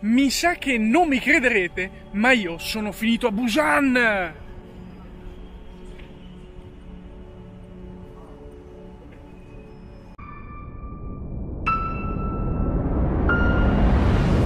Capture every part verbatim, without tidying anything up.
Mi sa che non mi crederete, ma io sono finito a Busan!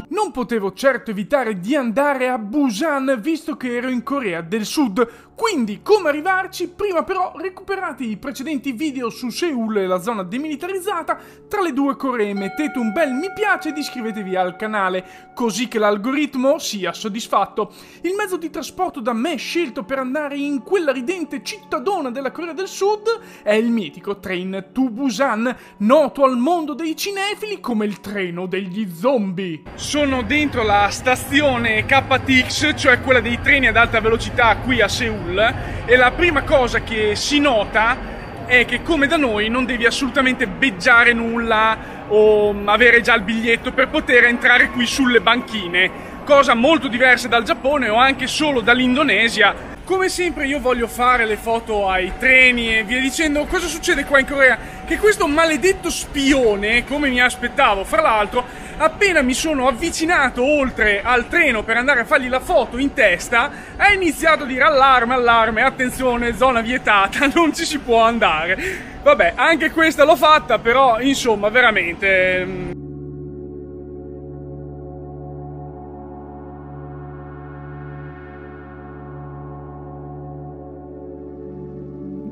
Non potevo certo evitare di andare a Busan visto che ero in Corea del Sud, quindi come arrivarci? Prima però recuperate i precedenti video su Seoul e la zona demilitarizzata tra le due Coree, mettete un bel mi piace ed iscrivetevi al canale, così che l'algoritmo sia soddisfatto. Il mezzo di trasporto da me scelto per andare in quella ridente cittadona della Corea del Sud è il mitico Train to Busan, noto al mondo dei cinefili come il treno degli zombie. Sono Sono dentro la stazione K T X, cioè quella dei treni ad alta velocità qui a Seoul, e la prima cosa che si nota è che come da noi non devi assolutamente beggiare nulla o avere già il biglietto per poter entrare qui sulle banchine, cosa molto diversa dal Giappone o anche solo dall'Indonesia. Come sempre io voglio fare le foto ai treni e via dicendo. Cosa succede qua in Corea? Che questo maledetto spione, come mi aspettavo, fra l'altro, appena mi sono avvicinato oltre al treno per andare a fargli la foto in testa, ha iniziato a dire allarme, allarme, attenzione, zona vietata, non ci si può andare. Vabbè, anche questa l'ho fatta, però insomma, veramente...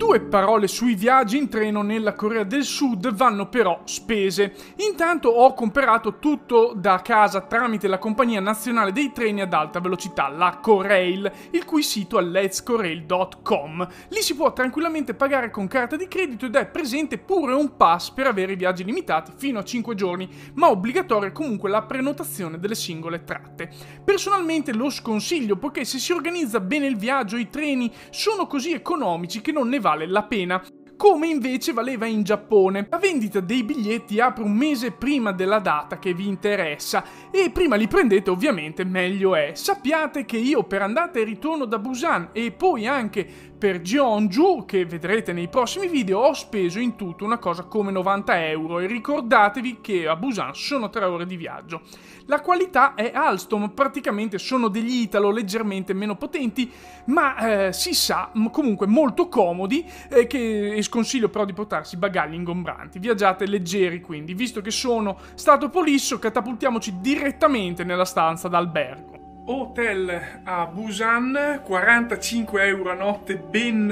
Due parole sui viaggi in treno nella Corea del Sud vanno però spese. Intanto ho comprato tutto da casa tramite la compagnia nazionale dei treni ad alta velocità, la Corail, il cui sito è letscorail punto com. Lì si può tranquillamente pagare con carta di credito ed è presente pure un pass per avere viaggi limitati fino a cinque giorni, ma obbligatoria comunque la prenotazione delle singole tratte. Personalmente lo sconsiglio poiché se si organizza bene il viaggio i treni sono così economici che non ne vale la pena, come invece valeva in Giappone. La vendita dei biglietti apre un mese prima della data che vi interessa e prima li prendete ovviamente meglio è. Sappiate che io per andata e ritorno da Busan e poi anche per Gyeongju, che vedrete nei prossimi video, ho speso in tutto una cosa come novanta euro e ricordatevi che a Busan sono tre ore di viaggio. La qualità è Alstom, praticamente sono degli Italo leggermente meno potenti ma eh, si sa comunque molto comodi eh, che sconsiglio però di portarsi bagagli ingombranti, viaggiate leggeri quindi, visto che sono stato polisso catapultiamoci direttamente nella stanza d'albergo. Hotel a Busan, quarantacinque euro a notte, ben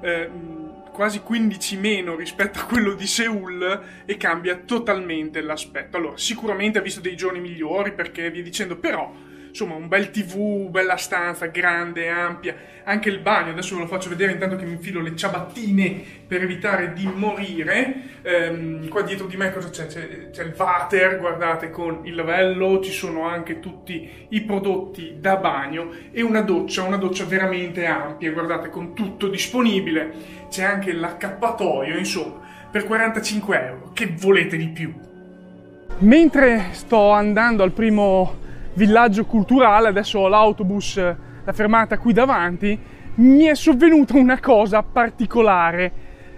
eh, quasi quindici meno rispetto a quello di Seoul e cambia totalmente l'aspetto. Allora sicuramente ha visto dei giorni migliori perché via dicendo, però insomma un bel tv, bella stanza, grande, ampia, anche il bagno, adesso ve lo faccio vedere intanto che mi infilo le ciabattine per evitare di morire. Ehm, qua dietro di me cosa c'è? C'è il water, guardate, con il lavello, ci sono anche tutti i prodotti da bagno e una doccia, una doccia veramente ampia, guardate, con tutto disponibile, c'è anche l'accappatoio, insomma, per quarantacinque euro, che volete di più? Mentre sto andando al primo villaggio culturale, adesso ho l'autobus, la fermata qui davanti, mi è sovvenuta una cosa particolare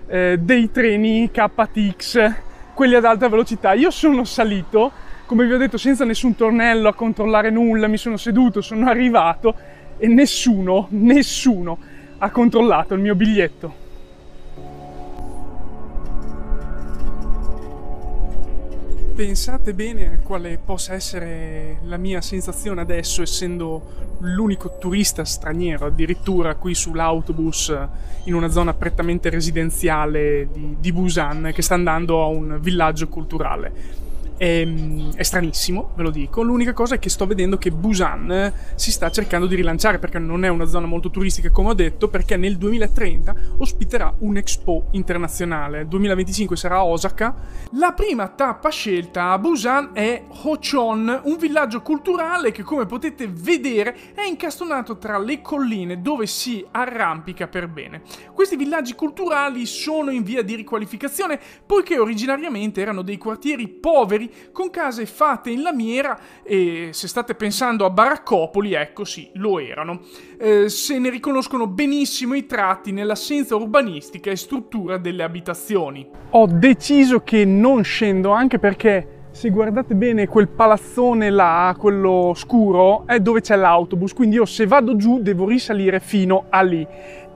eh, dei treni K T X, quelli ad alta velocità. Io sono salito, come vi ho detto, senza nessun tornello a controllare nulla, mi sono seduto, sono arrivato e nessuno, nessuno ha controllato il mio biglietto. Pensate bene a quale possa essere la mia sensazione adesso, essendo l'unico turista straniero addirittura qui sull'autobus in una zona prettamente residenziale di, di Busan che sta andando a un villaggio culturale. È, è stranissimo, ve lo dico. L'unica cosa è che sto vedendo che Busan si sta cercando di rilanciare perché non è una zona molto turistica, come ho detto, perché nel duemilatrenta ospiterà un'Expo internazionale. duemilaventicinque sarà a Osaka. La prima tappa scelta a Busan è Hocheon, un villaggio culturale che, come potete vedere, è incastonato tra le colline dove si arrampica per bene. Questi villaggi culturali sono in via di riqualificazione poiché originariamente erano dei quartieri poveri con case fatte in lamiera e se state pensando a baraccopoli, ecco sì, lo erano. Eh, se ne riconoscono benissimo i tratti nell'assenza urbanistica e struttura delle abitazioni. Ho deciso che non scendo anche perché Se guardate bene quel palazzone là, quello scuro, è dove c'è l'autobus, quindi io se vado giù devo risalire fino a lì.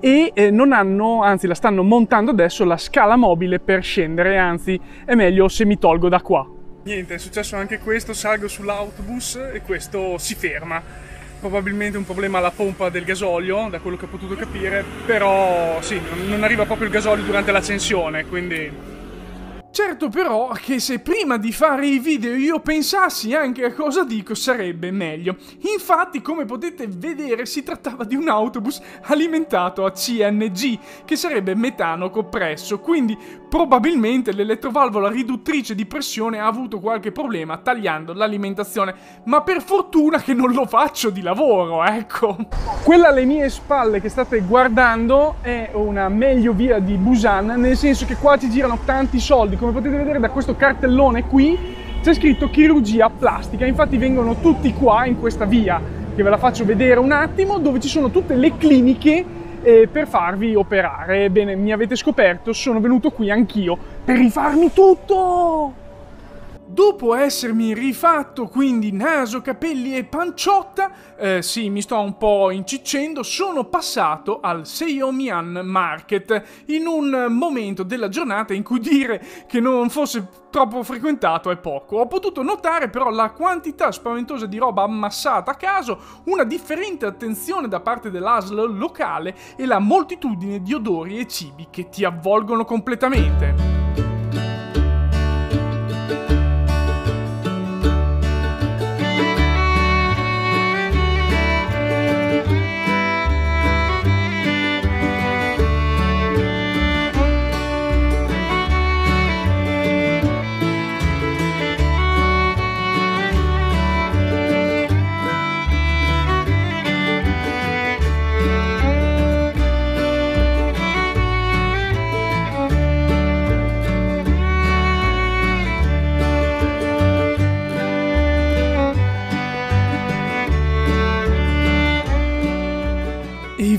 E eh, non hanno, anzi la stanno montando adesso, la scala mobile per scendere, anzi è meglio se mi tolgo da qua. Niente, è successo anche questo, salgo sull'autobus e questo si ferma. Probabilmente un problema alla pompa del gasolio, da quello che ho potuto capire, però sì, non arriva proprio il gasolio durante l'accensione, quindi... Certo però che se prima di fare i video io pensassi anche a cosa dico sarebbe meglio. Infatti, come potete vedere, si trattava di un autobus alimentato a C N G, che sarebbe metano compresso, quindi probabilmente l'elettrovalvola riduttrice di pressione ha avuto qualche problema tagliando l'alimentazione, ma per fortuna che non lo faccio di lavoro, ecco. Quella alle mie spalle che state guardando è una meglio via di Busan, nel senso che qua ci girano tanti soldi. Come potete vedere da questo cartellone qui c'è scritto chirurgia plastica, infatti vengono tutti qua in questa via, che ve la faccio vedere un attimo, dove ci sono tutte le cliniche eh, per farvi operare. Ebbene, mi avete scoperto, sono venuto qui anch'io per rifarmi tutto! Dopo essermi rifatto quindi naso, capelli e panciotta, eh, sì, mi sto un po' inciccendo, sono passato al Seomyeon Market in un momento della giornata in cui dire che non fosse troppo frequentato è poco. Ho potuto notare però la quantità spaventosa di roba ammassata a caso, una differente attenzione da parte dell'A S L locale e la moltitudine di odori e cibi che ti avvolgono completamente.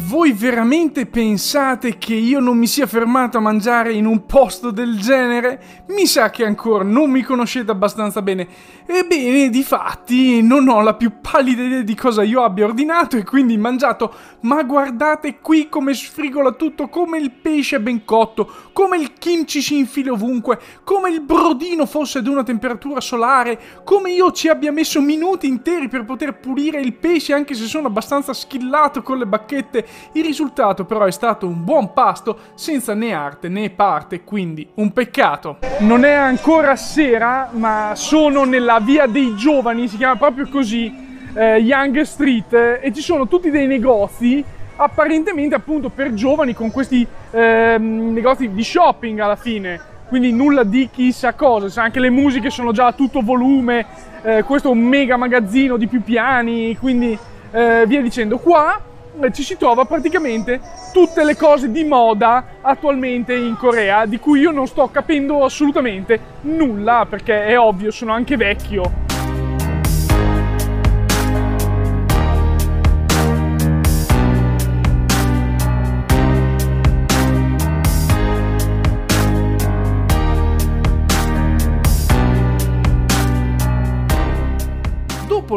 Voi veramente pensate che io non mi sia fermato a mangiare in un posto del genere? Mi sa che ancora non mi conoscete abbastanza bene. Ebbene, difatti, non ho la più pallida idea di cosa io abbia ordinato e quindi mangiato. Ma guardate qui come sfrigola tutto, come il pesce ben cotto, come il kimchi si infili ovunque, come il brodino fosse ad una temperatura solare, come io ci abbia messo minuti interi per poter pulire il pesce anche se sono abbastanza schillato con le bacchette. Il risultato però è stato un buon pasto senza né arte né parte, quindi un peccato. Non è ancora sera, ma sono nella via dei giovani, si chiama proprio così, eh, Young Street, eh, e ci sono tutti dei negozi apparentemente appunto per giovani, con questi eh, negozi di shopping alla fine, quindi nulla di chissà cosa, cioè, anche le musiche sono già a tutto volume, eh, questo è un mega magazzino di più piani, quindi eh, via dicendo. Qua ci si trova praticamente tutte le cose di moda attualmente in Corea, di cui io non sto capendo assolutamente nulla, perché è ovvio, sono anche vecchio.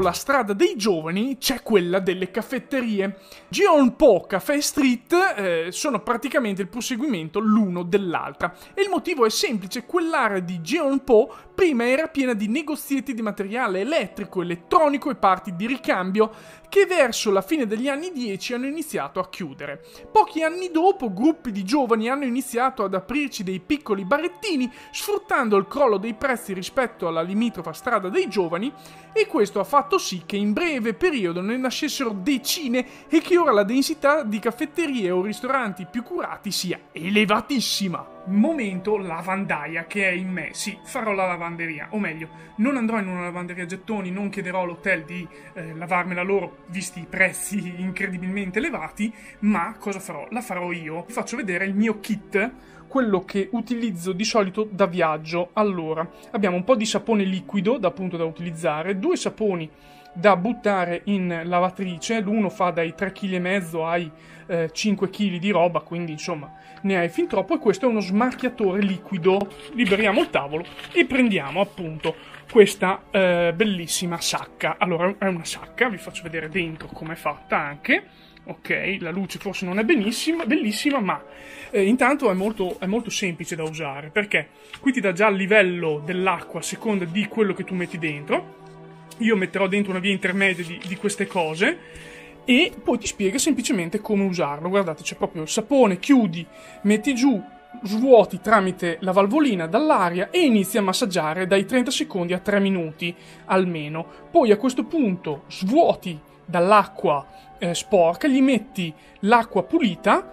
La strada dei giovani c'è quella delle caffetterie. Jeonpo Cafe Street eh, sono praticamente il proseguimento l'uno dell'altra e il motivo è semplice: quell'area di Jeonpo prima era piena di negozietti di materiale elettrico, elettronico e parti di ricambio che verso la fine degli anni dieci hanno iniziato a chiudere. Pochi anni dopo gruppi di giovani hanno iniziato ad aprirci dei piccoli barettini sfruttando il crollo dei prezzi rispetto alla limitrofa strada dei giovani, e questo ha fatto sì che in breve periodo ne nascessero decine e che ora la densità di caffetterie o ristoranti più curati sia elevatissima. Momento lavandaia che è in me. Sì, farò la lavanderia, o meglio, non andrò in una lavanderia a gettoni, non chiederò all'hotel di eh, lavarmela loro visti i prezzi incredibilmente elevati, ma cosa farò? La farò io. Vi faccio vedere il mio kit, quello che utilizzo di solito da viaggio. Allora, abbiamo un po' di sapone liquido da appunto da utilizzare, due saponi da buttare in lavatrice, l'uno fa dai tre virgola cinque chili ai eh, cinque chili di roba, quindi insomma ne hai fin troppo, e questo è uno smarchiatore liquido. Liberiamo il tavolo e prendiamo appunto questa eh, bellissima sacca. Allora, è una sacca, vi faccio vedere dentro com'è fatta anche. Ok, la luce forse non è benissima, bellissima, ma eh, intanto è molto, è molto semplice da usare, perché qui ti dà già il livello dell'acqua a seconda di quello che tu metti dentro. Io metterò dentro una via intermedia di, di queste cose e poi ti spiega semplicemente come usarlo. Guardate, c'è proprio il sapone, chiudi, metti giù, svuoti tramite la valvolina dall'aria e inizi a massaggiare dai trenta secondi a tre minuti almeno. Poi a questo punto svuoti dall'acqua eh, sporca, gli metti l'acqua pulita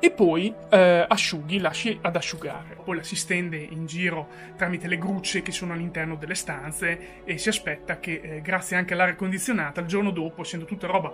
e poi eh, asciughi, lasci ad asciugare. Poi la si stende in giro tramite le grucce che sono all'interno delle stanze e si aspetta che eh, grazie anche all'aria condizionata il giorno dopo, essendo tutta roba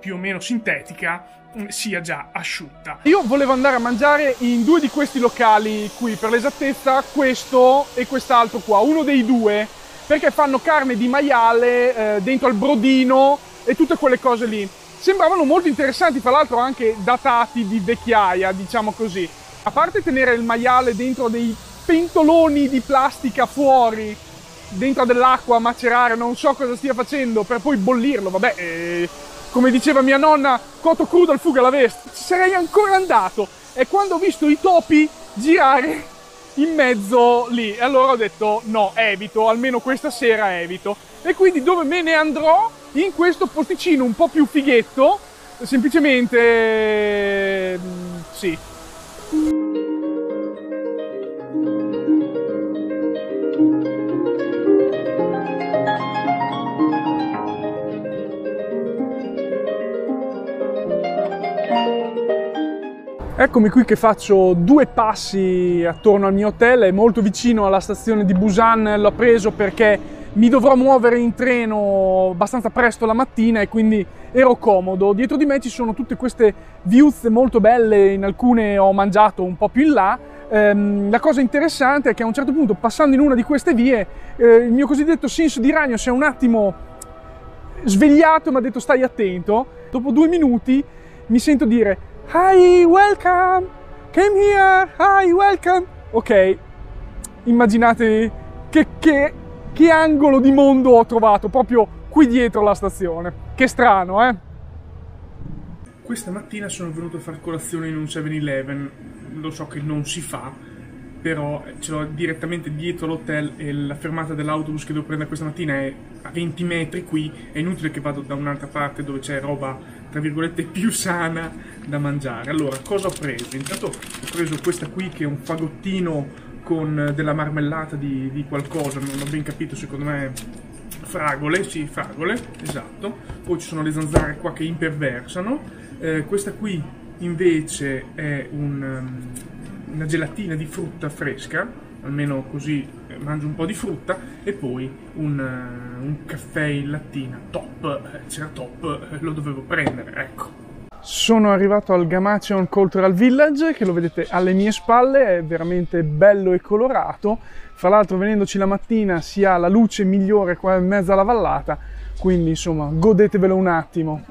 più o meno sintetica, eh, sia già asciutta. Io volevo andare a mangiare in due di questi locali qui, per l'esattezza questo e quest'altro qua, uno dei due, perché fanno carne di maiale eh, dentro al brodino e tutte quelle cose lì. Sembravano molto interessanti, tra l'altro anche datati di vecchiaia, diciamo così. A parte tenere il maiale dentro dei pentoloni di plastica fuori, dentro dell'acqua a macerare, non so cosa stia facendo, per poi bollirlo, vabbè, eh, come diceva mia nonna, cotto crudo al fuga alla veste, ci sarei ancora andato. E quando ho visto i topi girare in mezzo lì, allora ho detto no, evito, almeno questa sera evito. E quindi dove me ne andrò? In questo posticino un po' più fighetto, semplicemente sì. Eccomi qui che faccio due passi attorno al mio hotel, è molto vicino alla stazione di Busan, l'ho preso perché mi dovrò muovere in treno abbastanza presto la mattina e quindi ero comodo. Dietro di me ci sono tutte queste viuzze molto belle, in alcune ho mangiato un po' più in là. Ehm, la cosa interessante è che a un certo punto, passando in una di queste vie, eh, il mio cosiddetto senso di ragno si è un attimo svegliato e mi ha detto stai attento. Dopo due minuti mi sento dire hi, welcome, came here, hi, welcome. Ok, immaginate che, che, che angolo di mondo ho trovato, proprio qui dietro la stazione. Che strano, eh? Questa mattina sono venuto a far colazione in un seven eleven, lo so che non si fa, però ce l'ho direttamente dietro l'hotel e la fermata dell'autobus che devo prendere questa mattina è a venti metri qui, è inutile che vado da un'altra parte dove c'è roba tra virgolette più sana da mangiare. Allora, cosa ho preso? Intanto ho preso questa qui che è un fagottino con della marmellata di, di qualcosa, non ho ben capito, secondo me fragole, sì, fragole, esatto. Poi ci sono le zanzare qua che imperversano, eh, questa qui invece è un, una gelatina di frutta fresca, almeno così mangio un po' di frutta, e poi un, un caffè in lattina top, c'era top, lo dovevo prendere, ecco. Sono arrivato al Gamcheon Cultural Village, che lo vedete alle mie spalle, è veramente bello e colorato. Fra l'altro, venendoci la mattina si ha la luce migliore qua in mezzo alla vallata, quindi insomma godetevelo un attimo.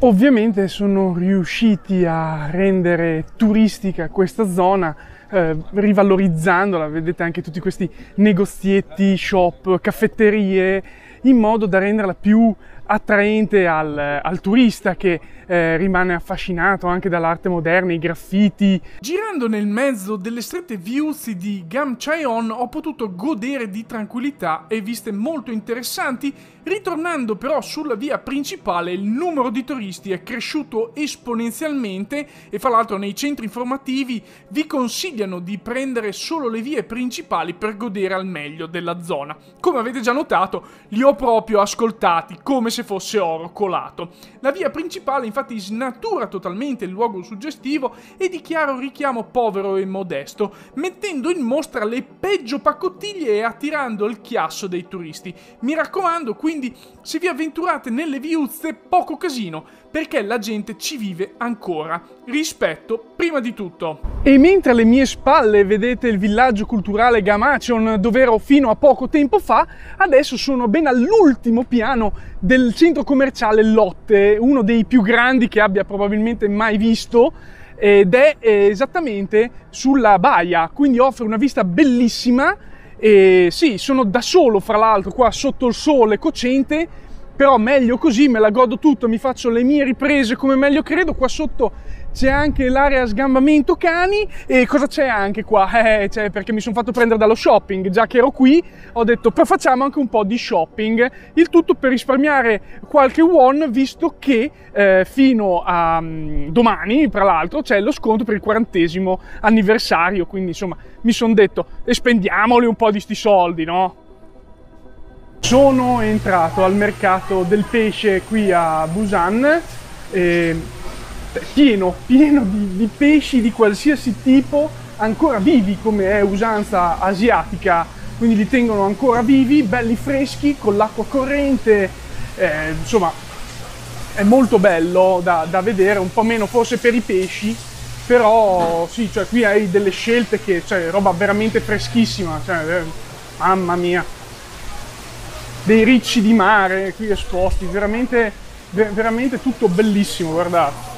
Ovviamente sono riusciti a rendere turistica questa zona, eh, rivalorizzandola, vedete anche tutti questi negozietti, shop, caffetterie, in modo da renderla più attraente al, al turista che eh, rimane affascinato anche dall'arte moderna, i graffiti. Girando nel mezzo delle strette viuzzi di Gamcheon ho potuto godere di tranquillità e viste molto interessanti. Ritornando però sulla via principale, il numero di turisti è cresciuto esponenzialmente e fra l'altro nei centri informativi vi consigliano di prendere solo le vie principali per godere al meglio della zona. Come avete già notato, li ho proprio ascoltati come se fosse oro colato. La via principale infatti snatura totalmente il luogo suggestivo e di chiaro richiamo povero e modesto, mettendo in mostra le peggio paccottiglie e attirando il chiasso dei turisti. Mi raccomando quindi, se vi avventurate nelle viuzze, poco casino, perché la gente ci vive ancora. Rispetto prima di tutto. E mentre alle mie spalle vedete il villaggio culturale Gamcheon, dove ero fino a poco tempo fa, adesso sono ben all'ultimo piano del centro commerciale Lotte, uno dei più grandi che abbia probabilmente mai visto, ed è esattamente sulla baia, quindi offre una vista bellissima. E sì, sono da solo fra l'altro qua sotto il sole cocente, però meglio così, me la godo tutto, mi faccio le mie riprese come meglio credo. Qua sotto c'è anche l'area sgambamento cani. E cosa c'è anche qua? Eh, c'è, perché mi sono fatto prendere dallo shopping, già che ero qui ho detto però facciamo anche un po' di shopping, il tutto per risparmiare qualche won, visto che eh, fino a um, domani tra l'altro c'è lo sconto per il quarantesimo anniversario, quindi insomma mi sono detto e spendiamoli un po' di sti soldi, no? Sono entrato al mercato del pesce qui a Busan, eh, pieno, pieno di, di pesci di qualsiasi tipo, ancora vivi come è usanza asiatica, quindi li tengono ancora vivi, belli freschi, con l'acqua corrente, eh, insomma è molto bello da, da vedere, un po' meno forse per i pesci, però sì, cioè qui hai delle scelte che, cioè roba veramente freschissima, cioè, eh, mamma mia. Dei ricci di mare qui esposti, veramente, ver veramente tutto bellissimo, guardate.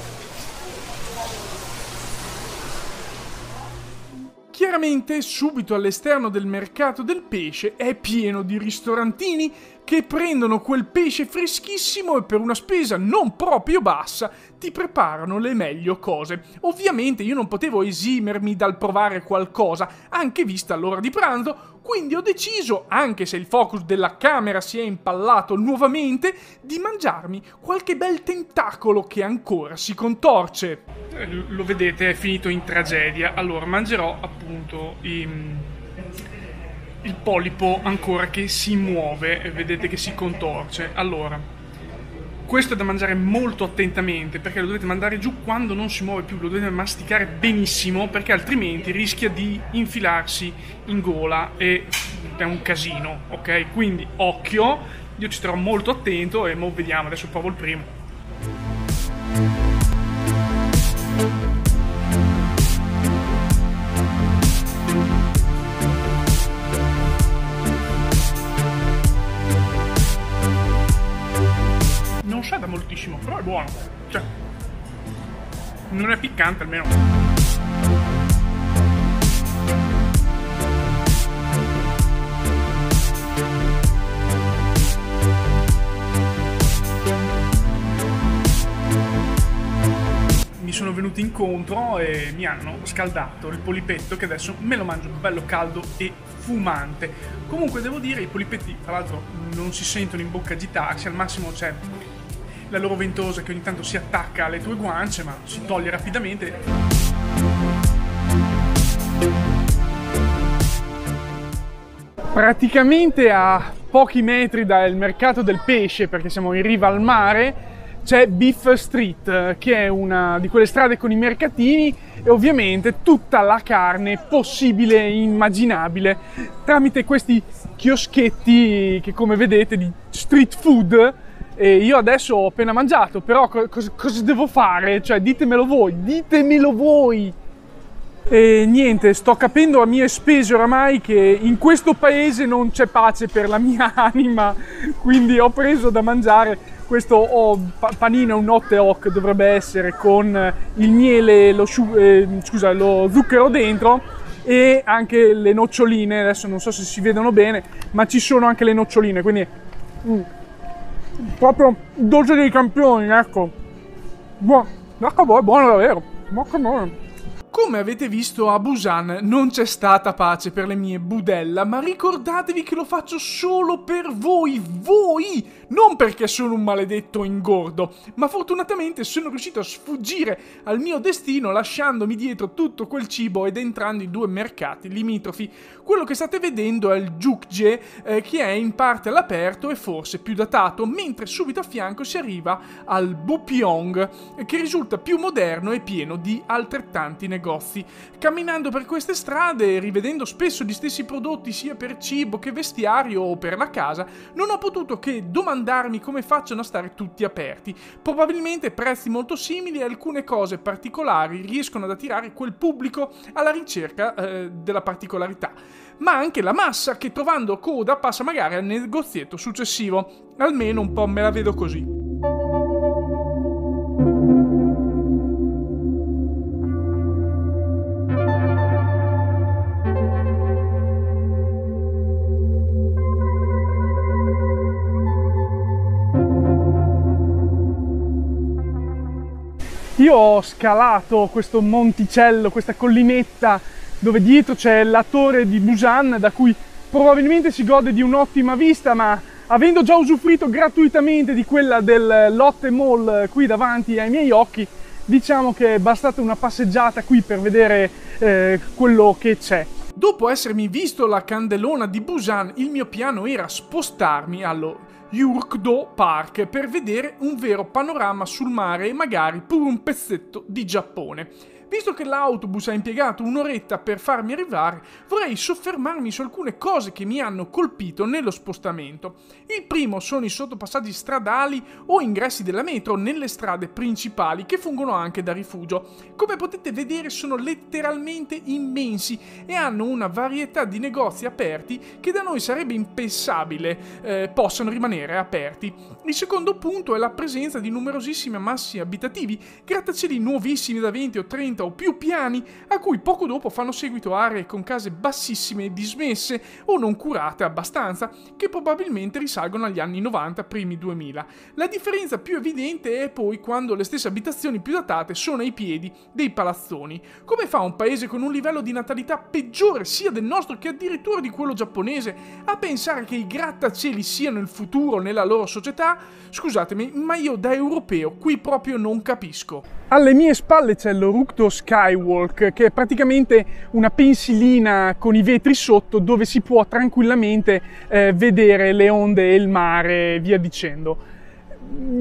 Chiaramente subito all'esterno del mercato del pesce è pieno di ristorantini che prendono quel pesce freschissimo e per una spesa non proprio bassa ti preparano le meglio cose. Ovviamente io non potevo esimermi dal provare qualcosa, anche vista l'ora di pranzo, quindi ho deciso, anche se il focus della camera si è impallato nuovamente, di mangiarmi qualche bel tentacolo che ancora si contorce. Lo vedete, è finito in tragedia. Allora, mangerò appunto i... il polipo ancora che si muove e vedete che si contorce. Allora, questo è da mangiare molto attentamente perché lo dovete mandare giù quando non si muove più, lo dovete masticare benissimo perché altrimenti rischia di infilarsi in gola e è un casino, ok? Quindi occhio, io ci starò molto attento e mo vediamo, adesso provo il primo. Da moltissimo, però è buono, cioè non è piccante almeno. Mi sono venuti incontro e mi hanno scaldato il polipetto che adesso me lo mangio bello caldo e fumante. Comunque devo dire, i polipetti tra l'altro non si sentono in bocca agitarsi, al massimo c'è la loro ventosa che ogni tanto si attacca alle tue guance, ma si toglie rapidamente. Praticamente a pochi metri dal mercato del pesce, perché siamo in riva al mare, c'è Beef Street, che è una di quelle strade con i mercatini e ovviamente tutta la carne possibile e immaginabile tramite questi chioschetti che, come vedete, di street food. E io adesso ho appena mangiato, però co cosa devo fare? Cioè ditemelo voi, ditemelo voi! E niente, sto capendo a mie spese oramai che in questo paese non c'è pace per la mia anima, quindi ho preso da mangiare questo oh, pa panino, un hotteok dovrebbe essere, con il miele, lo, eh, scusa, lo zucchero dentro e anche le noccioline, adesso non so se si vedono bene, ma ci sono anche le noccioline, quindi... Mm. proprio dolce dei campioni, ecco. Buono, l'acqua è buona davvero, bocca buona. Come avete visto, a Busan non c'è stata pace per le mie budella, ma ricordatevi che lo faccio solo per voi, voi! Non perché sono un maledetto ingordo, ma fortunatamente sono riuscito a sfuggire al mio destino lasciandomi dietro tutto quel cibo ed entrando in due mercati limitrofi. Quello che state vedendo è il Jukje, eh, che è in parte all'aperto e forse più datato, mentre subito a fianco si arriva al Bupyeong, che risulta più moderno e pieno di altrettanti negozi. Negozi. Camminando per queste strade e rivedendo spesso gli stessi prodotti sia per cibo che vestiario o per la casa, non ho potuto che domandarmi come facciano a stare tutti aperti. Probabilmente prezzi molto simili e alcune cose particolari riescono ad attirare quel pubblico alla ricerca eh, della particolarità, ma anche la massa che trovando coda passa magari al negozietto successivo. Almeno un po' me la vedo così. Io ho scalato questo monticello, questa collinetta dove dietro c'è la torre di Busan, da cui probabilmente si gode di un'ottima vista, ma avendo già usufruito gratuitamente di quella del Lotte Mall qui davanti ai miei occhi, diciamo che è bastata una passeggiata qui per vedere eh, quello che c'è. Dopo essermi visto la candelona di Busan, il mio piano era spostarmi allo Jukdo Park per vedere un vero panorama sul mare e magari pure un pezzetto di Giappone. Visto che l'autobus ha impiegato un'oretta per farmi arrivare, vorrei soffermarmi su alcune cose che mi hanno colpito nello spostamento. Il primo sono i sottopassaggi stradali o ingressi della metro nelle strade principali che fungono anche da rifugio. Come potete vedere sono letteralmente immensi e hanno una varietà di negozi aperti che da noi sarebbe impensabile eh, possano rimanere aperti. Il secondo punto è la presenza di numerosissimi ammassi abitativi, grattacieli nuovissimi da venti o trenta o più piani, a cui poco dopo fanno seguito aree con case bassissime e dismesse o non curate abbastanza, che probabilmente risalgono agli anni novanta, primi duemila. La differenza più evidente è poi quando le stesse abitazioni più datate sono ai piedi dei palazzoni. Come fa un paese con un livello di natalità peggiore sia del nostro che addirittura di quello giapponese a pensare che i grattacieli siano il futuro nella loro società? Scusatemi, ma io da europeo qui proprio non capisco. Alle mie spalle c'è l'Oryukdo Skywalk, che è praticamente una pensilina con i vetri sotto dove si può tranquillamente eh, vedere le onde e il mare e via dicendo.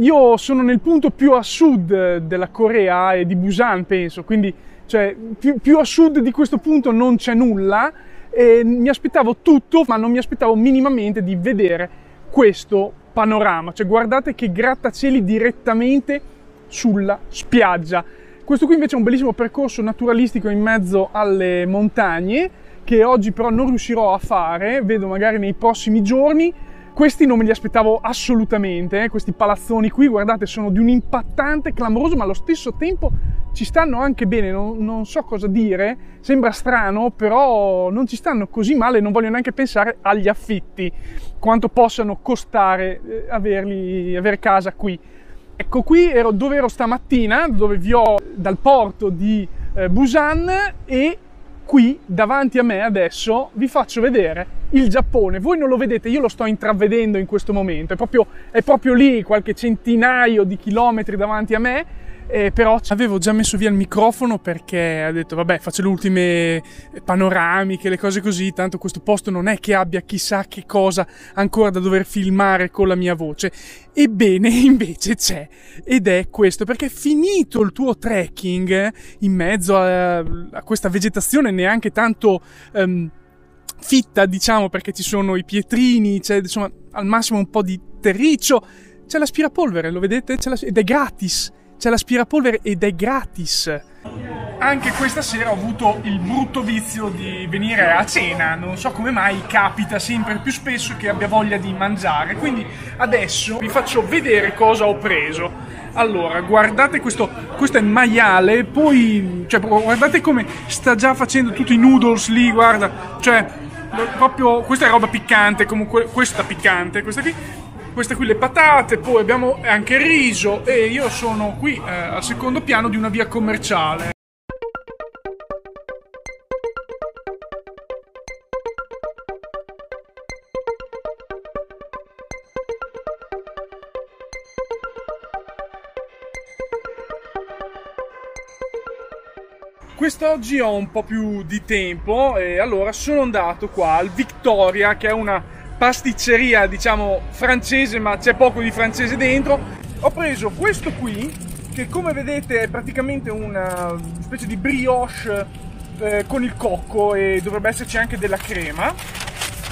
Io sono nel punto più a sud della Corea e di Busan, penso, quindi cioè, più, più a sud di questo punto non c'è nulla e mi aspettavo tutto, ma non mi aspettavo minimamente di vedere questo panorama. Cioè, guardate che grattacieli direttamente sulla spiaggia. Questo qui invece è un bellissimo percorso naturalistico in mezzo alle montagne che oggi però non riuscirò a fare, vedo magari nei prossimi giorni. Questi non me li aspettavo assolutamente, eh. Questi palazzoni qui, guardate, sono di un impattante clamoroso, ma allo stesso tempo ci stanno anche bene, non, non so cosa dire, sembra strano, però non ci stanno così male, non voglio neanche pensare agli affitti, quanto possano costare eh, averli, avere casa qui. Ecco, qui ero dove ero stamattina, dove vi ho dal porto di eh, Busan, e qui davanti a me adesso vi faccio vedere il Giappone. Voi non lo vedete, io lo sto intravedendo in questo momento, è proprio, è proprio lì, qualche centinaio di chilometri davanti a me, eh, però avevo già messo via il microfono perché ho detto vabbè, faccio le ultime panoramiche, le cose così, tanto questo posto non è che abbia chissà che cosa ancora da dover filmare con la mia voce. Ebbene, invece c'è, ed è questo, perché finito il tuo trekking in mezzo a, a questa vegetazione neanche tanto um, fitta, diciamo, perché ci sono i pietrini, c'è insomma al massimo un po' di terriccio, c'è l'aspirapolvere, lo vedete? C'è la, ed è gratis, c'è l'aspirapolvere ed è gratis. Anche questa sera ho avuto il brutto vizio di venire a cena, non so come mai capita sempre più spesso che abbia voglia di mangiare, quindi adesso vi faccio vedere cosa ho preso. Allora, guardate questo, questo è maiale, poi cioè, guardate come sta già facendo tutti i noodles lì, guarda, cioè proprio questa è roba piccante, comunque questa piccante, questa qui. queste qui le patate, poi abbiamo anche il riso e io sono qui eh, al secondo piano di una via commerciale. Quest'oggi ho un po' più di tempo e allora sono andato qua al Victoria, che è una pasticceria diciamo francese, ma c'è poco di francese dentro. Ho preso questo qui, che come vedete è praticamente una specie di brioche eh, con il cocco e dovrebbe esserci anche della crema,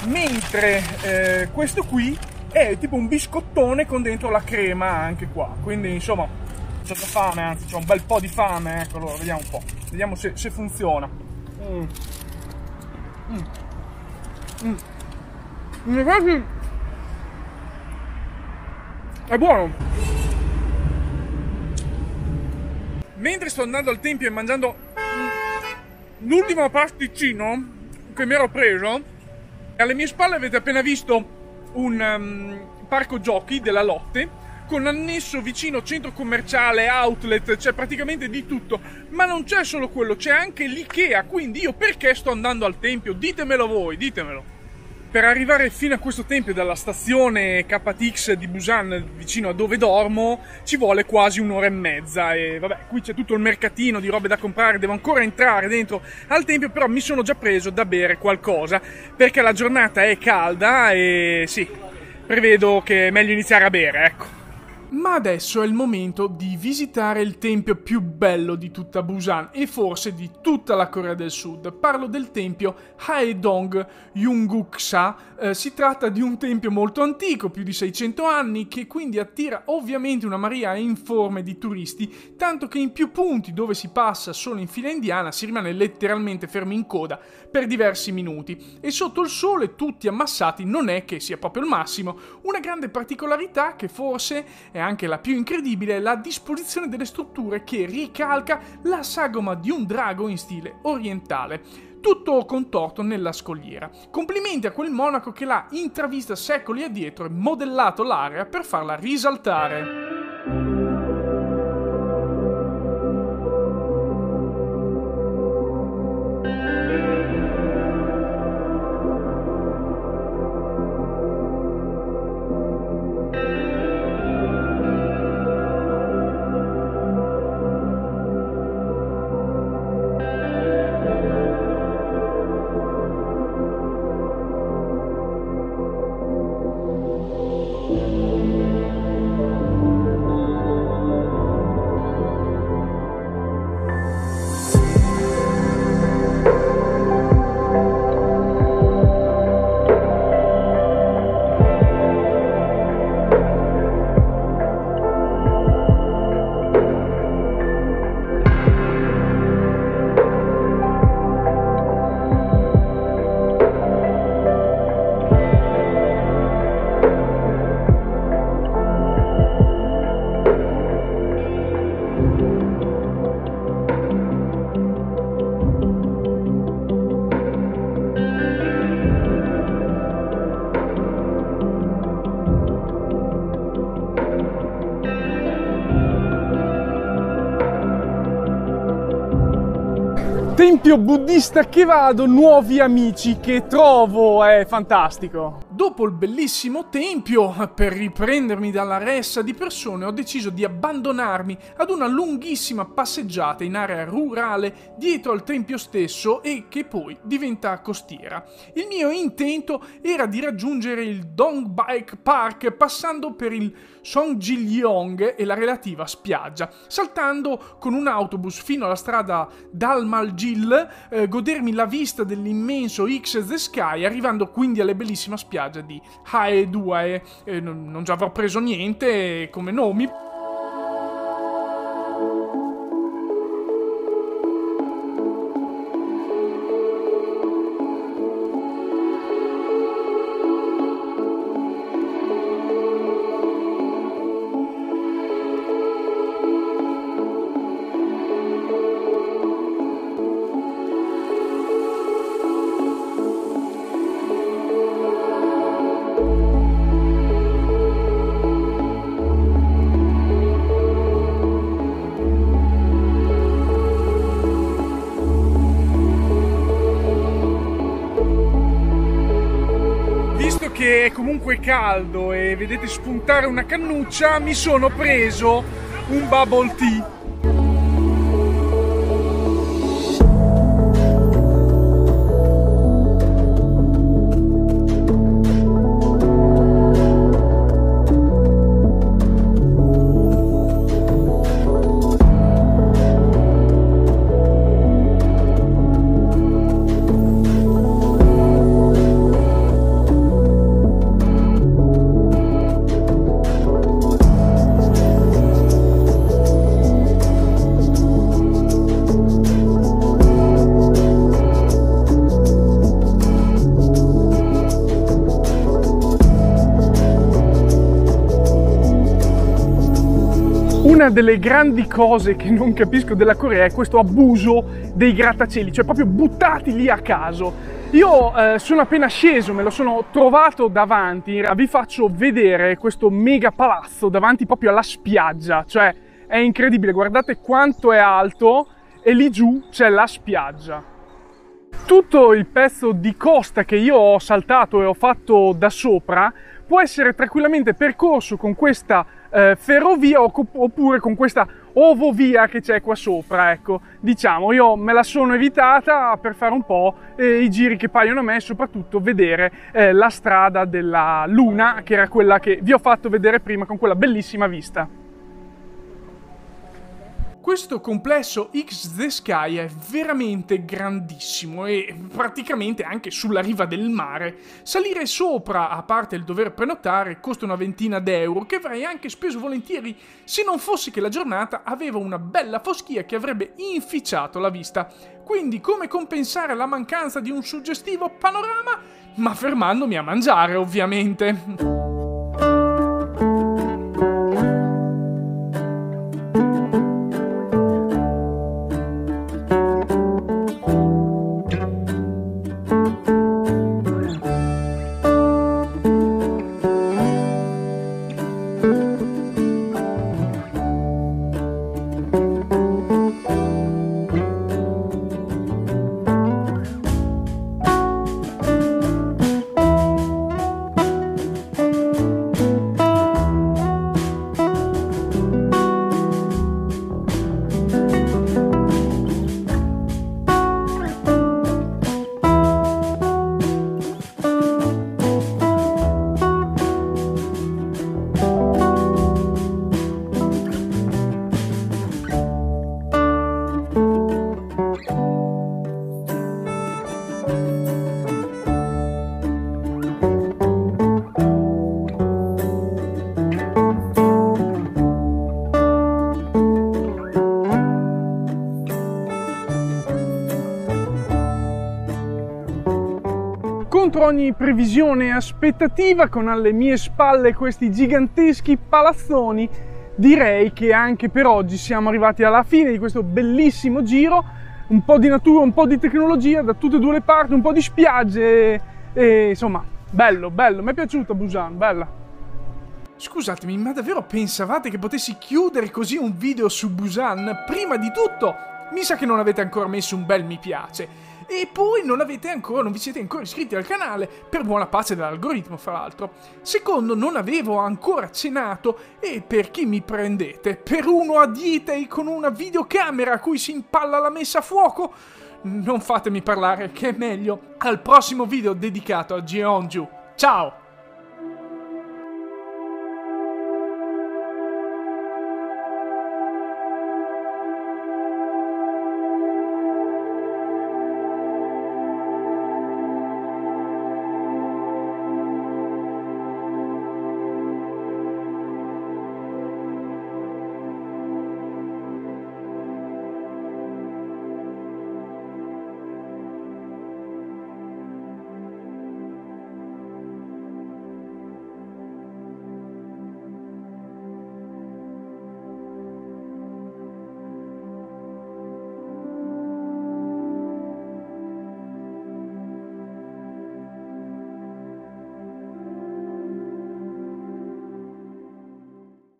mentre eh, questo qui è tipo un biscottone con dentro la crema anche qua, quindi insomma c'ho fame, anzi c'ho un bel po' di fame, ecco, allora vediamo un po'. Vediamo se, se funziona. Mm. Mm. Mm. Mi piace. È buono. Mentre sto andando al tempio e mangiando mm, l'ultimo pasticcino che mi ero preso, alle mie spalle avete appena visto un um, parco giochi della Lotte, con annesso vicino centro commerciale, outlet, c'è praticamente di tutto, ma non c'è solo quello, c'è anche l'IKEA, quindi io perché sto andando al tempio? Ditemelo voi, ditemelo! Per arrivare fino a questo tempio dalla stazione K T X di Busan, vicino a dove dormo, ci vuole quasi un'ora e mezza e vabbè, qui c'è tutto il mercatino di robe da comprare, devo ancora entrare dentro al tempio, però mi sono già preso da bere qualcosa, perché la giornata è calda e sì, prevedo che è meglio iniziare a bere, ecco. Ma adesso è il momento di visitare il tempio più bello di tutta Busan e forse di tutta la Corea del Sud. Parlo del tempio Haedong Yonggungsa. Eh, si tratta di un tempio molto antico, più di seicento anni, che quindi attira ovviamente una marea informe di turisti, tanto che in più punti dove si passa solo in fila indiana si rimane letteralmente fermi in coda per diversi minuti. E sotto il sole tutti ammassati non è che sia proprio il massimo. Una grande particolarità che forse è anche la più incredibile è la disposizione delle strutture, che ricalca la sagoma di un drago in stile orientale, tutto contorto nella scogliera. Complimenti a quel monaco che l'ha intravista secoli addietro e modellato l'area per farla risaltare. Tempio buddista che vado, nuovi amici che trovo, è fantastico! Dopo il bellissimo tempio, per riprendermi dalla ressa di persone, ho deciso di abbandonarmi ad una lunghissima passeggiata in area rurale dietro al tempio stesso e che poi diventa costiera. Il mio intento era di raggiungere il Jukdo Park passando per il Seongyong e la relativa spiaggia, saltando con un autobus fino alla strada Dalmaji-gil, eh, godermi la vista dell'immenso X the Sky, arrivando quindi alla bellissima spiaggia di Haeduae. Eh, non già avrò preso niente come nomi. comunque caldo e vedete spuntare una cannuccia, mi sono preso un bubble tea. Una delle grandi cose che non capisco della Corea è questo abuso dei grattacieli, cioè proprio buttati lì a caso. Io eh, sono appena sceso, me lo sono trovato davanti, vi faccio vedere questo mega palazzo davanti proprio alla spiaggia, cioè è incredibile, guardate quanto è alto e lì giù c'è la spiaggia. Tutto il pezzo di costa che io ho saltato e ho fatto da sopra può essere tranquillamente percorso con questa eh, ferrovia oppure con questa ovovia che c'è qua sopra, ecco. Diciamo, io me la sono evitata per fare un po' eh, i giri che paiono a me e soprattutto vedere eh, la strada della Luna, che era quella che vi ho fatto vedere prima con quella bellissima vista. Questo complesso X the Sky è veramente grandissimo e praticamente anche sulla riva del mare. Salire sopra, a parte il dover prenotare, costa una ventina d'euro che avrei anche speso volentieri se non fosse che la giornata aveva una bella foschia che avrebbe inficiato la vista. Quindi come compensare la mancanza di un suggestivo panorama? Ma fermandomi a mangiare, ovviamente. Ogni previsione e aspettativa, con alle mie spalle questi giganteschi palazzoni, direi che anche per oggi siamo arrivati alla fine di questo bellissimo giro, un po' di natura, un po' di tecnologia da tutte e due le parti, un po' di spiagge e insomma bello, bello, mi è piaciuta Busan, bella. Scusatemi, ma davvero pensavate che potessi chiudere così un video su Busan? Prima di tutto mi sa che non avete ancora messo un bel mi piace. E poi non avete ancora, non vi siete ancora iscritti al canale, per buona pace dell'algoritmo fra l'altro. Secondo, non avevo ancora cenato e per chi mi prendete? Per uno a dieta e con una videocamera a cui si impalla la messa a fuoco? Non fatemi parlare che è meglio. Al prossimo video dedicato a Gyeongju. Ciao!